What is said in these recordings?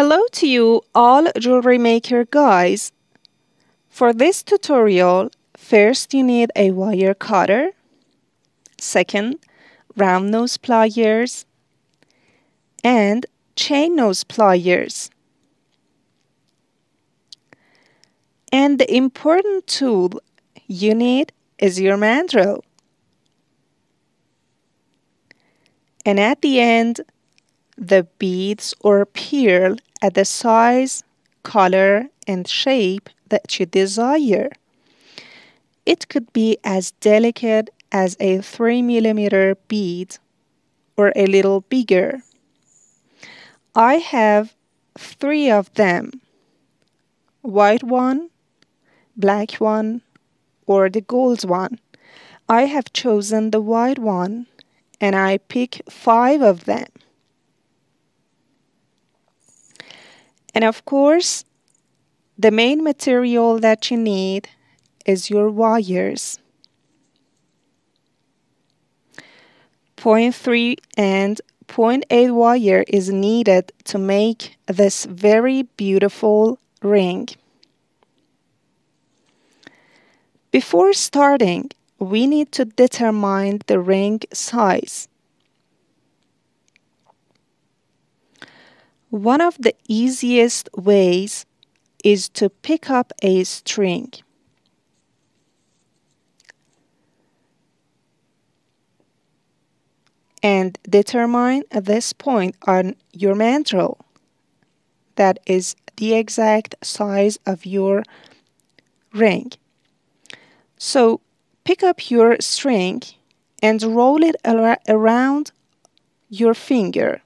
Hello to you all Jewelry Maker guys. For this tutorial, first you need a wire cutter, second, round nose pliers, and chain nose pliers. And the important tool you need is your mandrel. And at the end, the beads or pearl at the size, color, and shape that you desire. It could be as delicate as a 3 mm bead or a little bigger. I have 3 of them, white one, black one, or the gold one. I have chosen the white one and I pick 5 of them. And of course, the main material that you need is your wires. 0.3 and 0.8 wire is needed to make this very beautiful ring. Before starting, we need to determine the ring size. One of the easiest ways is to pick up a string. And determine this point on your mandrel. That is the exact size of your ring. So pick up your string and roll it around your finger.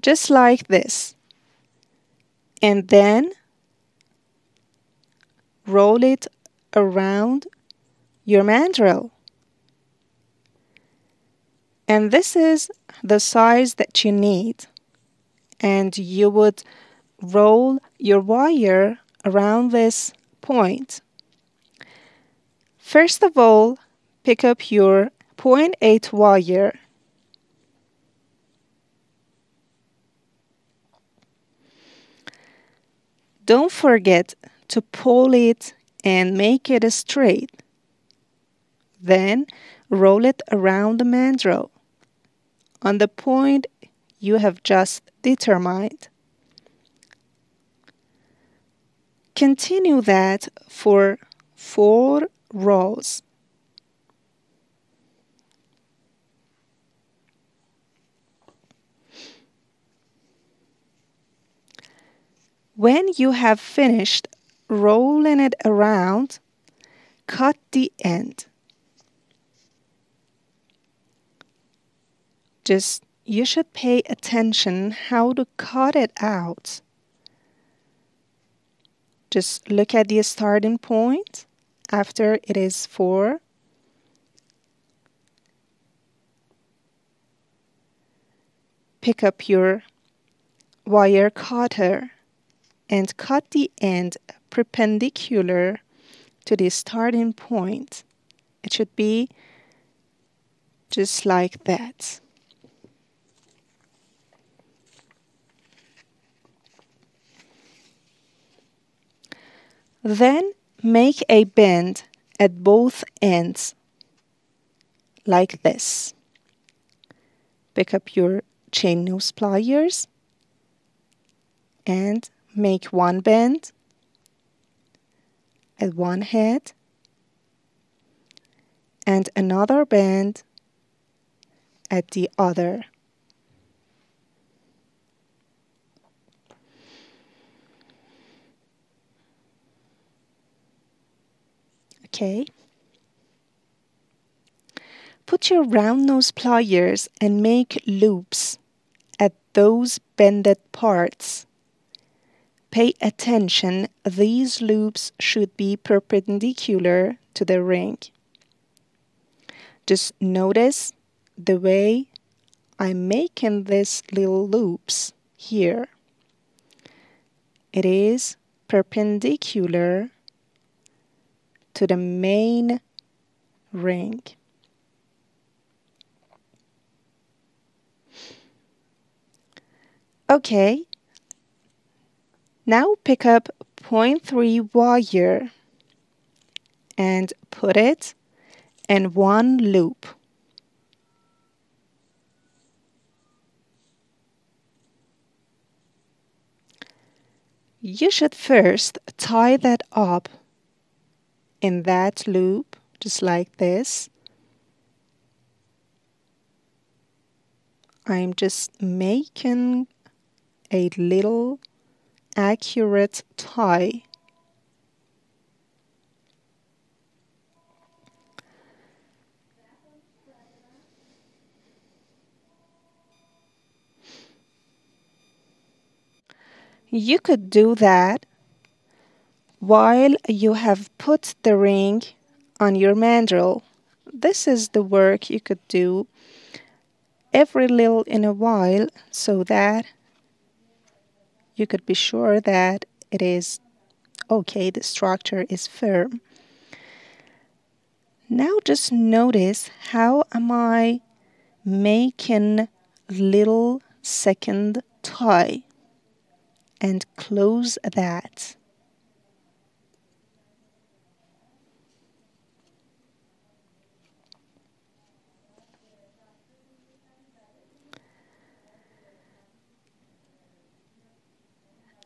Just like this, and then roll it around your mandrel. And this is the size that you need, and you would roll your wire around this point. First of all, pick up your 0.8 wire. Don't forget to pull it and make it straight. Then roll it around the mandrel on the point you have just determined. Continue that for 4 rows. When you have finished rolling it around, cut the end. You should pay attention how to cut it out. Just look at the starting point after it is 4. Pick up your wire cutter and cut the end perpendicular to the starting point. It should be just like that. Then make a bend at both ends, like this. Pick up your chain nose pliers and make one bend at one head and another bend at the other. Okay. Put your round nose pliers and make loops at those bended parts. Pay attention, these loops should be perpendicular to the ring. Just notice the way I'm making these little loops here. It is perpendicular to the main ring. Okay, now pick up 0.3 wire and put it in one loop. You should first tie that up in that loop, just like this. I'm just making a little accurate tie. You could do that while you have put the ring on your mandrel. This is the work you could do every little in a while, so that you could be sure that it is okay, the structure is firm. Now just notice how am I making little second tie, and close that.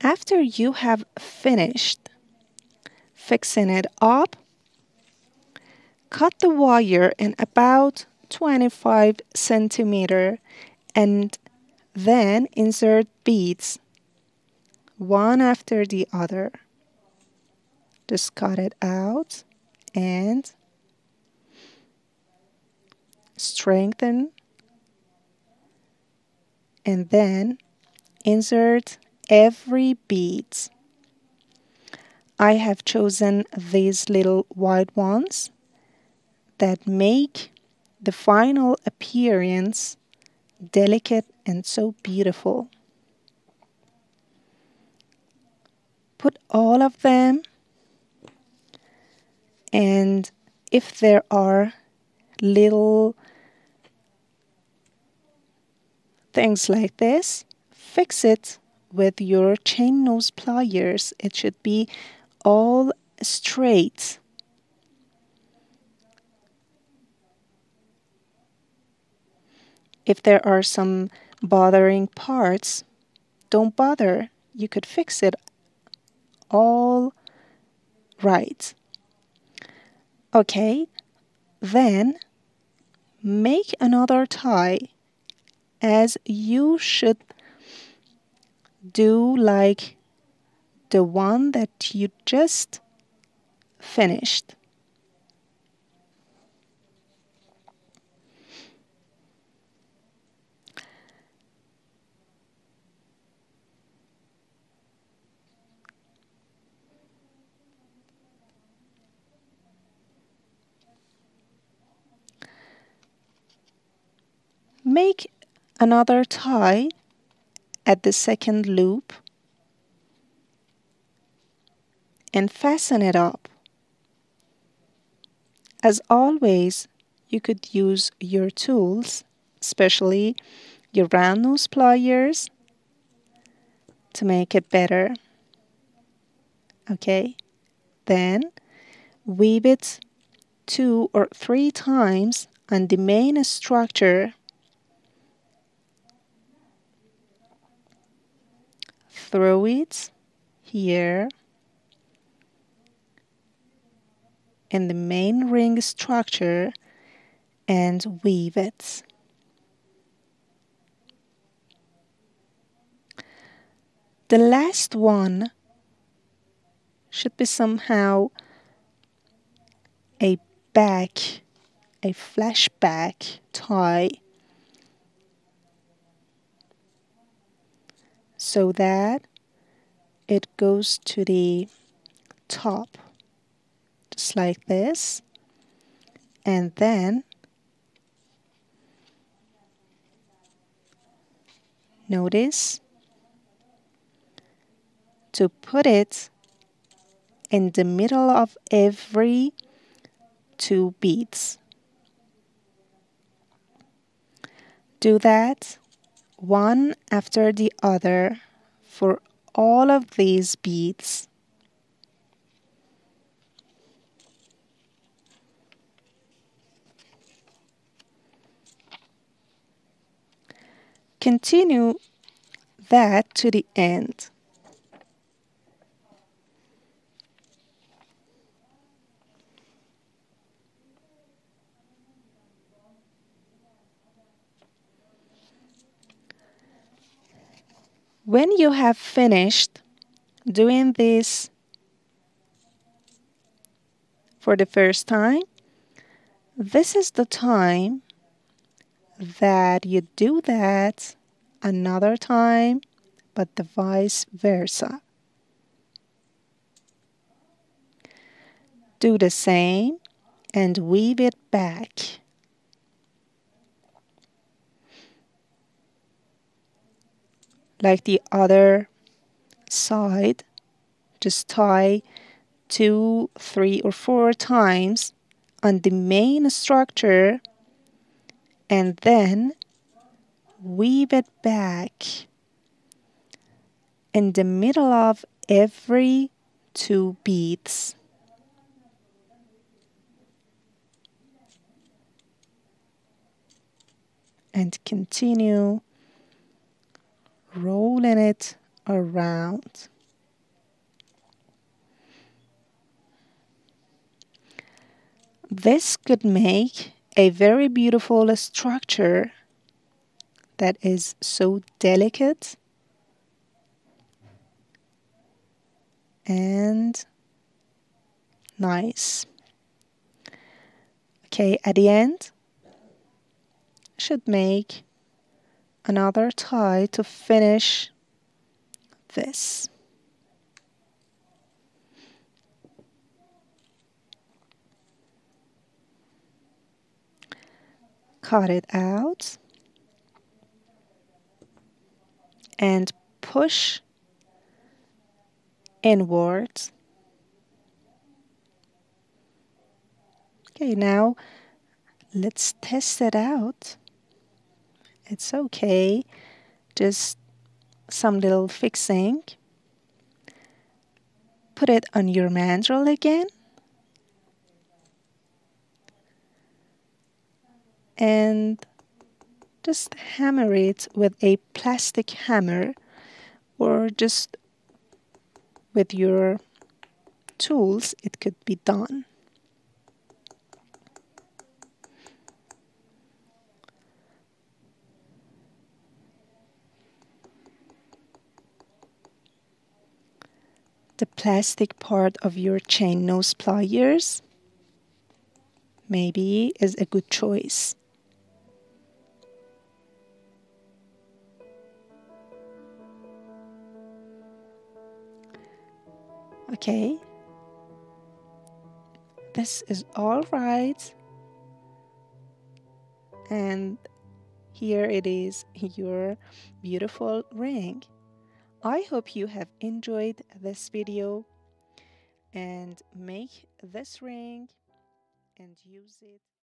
After you have finished fixing it up, cut the wire in about 25 cm and then insert beads one after the other. Just cut it out and strengthen, and then insert every bead. I have chosen these little white ones that make the final appearance delicate and so beautiful. Put all of them, and if there are little things like this, fix it with your chain nose pliers. It should be all straight. If there are some bothering parts, don't bother. You could fix it all right. Okay, then make another tie, as you should do like the one that you just finished. Make another tie at the second loop and fasten it up. As always, you could use your tools, especially your round nose pliers, to make it better. Okay, then weave it 2 or 3 times on the main structure. 3 it here in the main ring structure and weave it. The last one should be somehow a back, a flashback tie, so that it goes to the top, just like this, and then notice to put it in the middle of every 2 beads. Do that one after the other for all of these beads. Continue that to the end. When you have finished doing this for the first time, this is the time that you do that another time, but the vice versa. Do the same and weave it back. Like the other side, just tie 2, 3, or 4 times on the main structure and then weave it back in the middle of every 2 beads. And continue rolling it around. This could make a very beautiful structure that is so delicate and nice. Okay, at the end, should make another tie to finish this. Cut it out and push inwards. Okay, now let's test it out. It's okay, just some little fixing. Put it on your mandrel again. And just hammer it with a plastic hammer or just with your tools, it could be done. The plastic part of your chain nose pliers maybe is a good choice. Okay, this is all right, and here it is, your beautiful ring. I hope you have enjoyed this video and make this ring and use it.